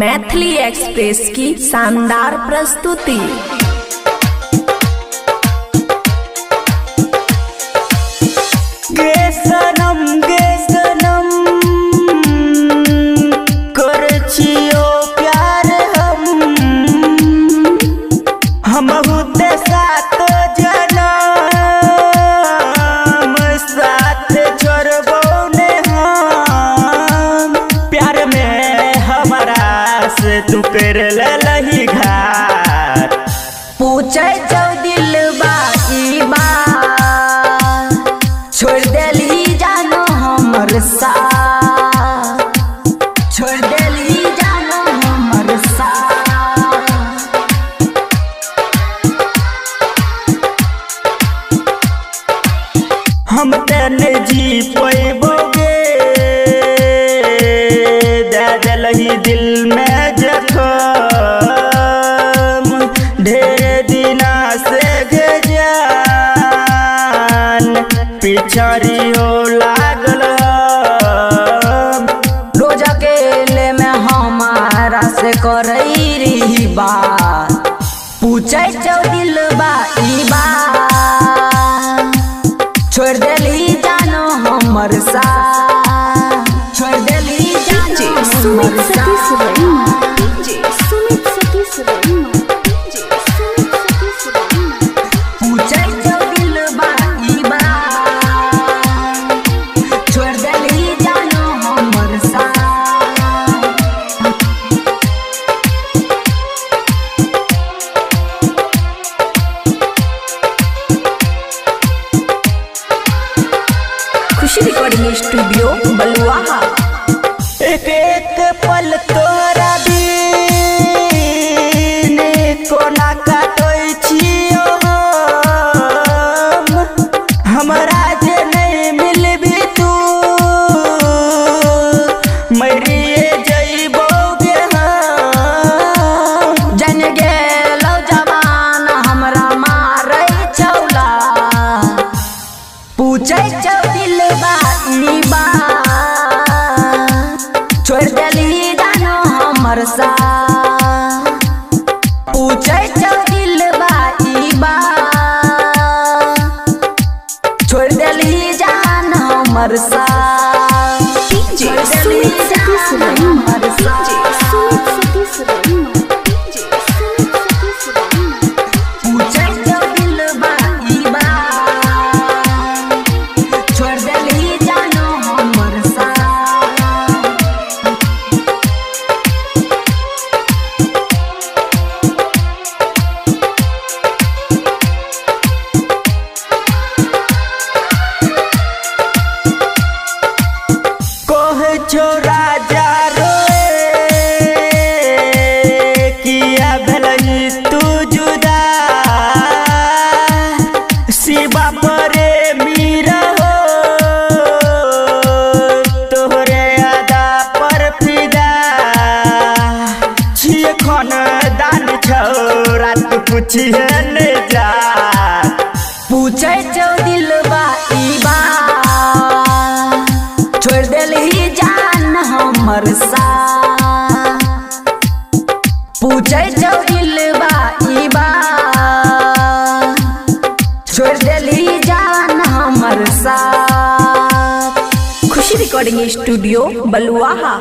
Maithili express की शानदार प्रस्तुति। गे सनम कर छियो प्यार हम बहुते साथ जनम साथ छोड़बो ने हम प्यार में हमारा से तू कर लही घाट पूछे जो दिल बाकी बा छोड़ देली जानो हमर साथ छोड़ देली जानो हमर साथ हम तने जी पैबोगे दलही दिल में पिछारियो लागल रोज अकेले में हमारा से करई रही बात पूछे जो दिलबा ई बात छोड़ देली जानो हमर साथ छोड़ देली जानो हमर साथ ख़ुशी रिकॉर्डिग स्टूडियो बलुआहा। एक एक पल तोरा दिन कोना काटै छियो हमरा जे नहीं मिलबी तू मरिए जइबोगे हम जान गेलौ जमाना हमरा मारै छौला पूछै छौ छोड़ देली जानो हमर साथ पूछे छौ दिलबा ई बात छोड़ देली जानो हमर साथ जा पूछे छौ दिलबा ई बात छोड़ देली जान हमर साथ पूछे छौ दिलबा ई बात छोड़ देली जान हमर साथ। ख़ुशी रिकॉर्डिग स्टूडियो बलुआहा।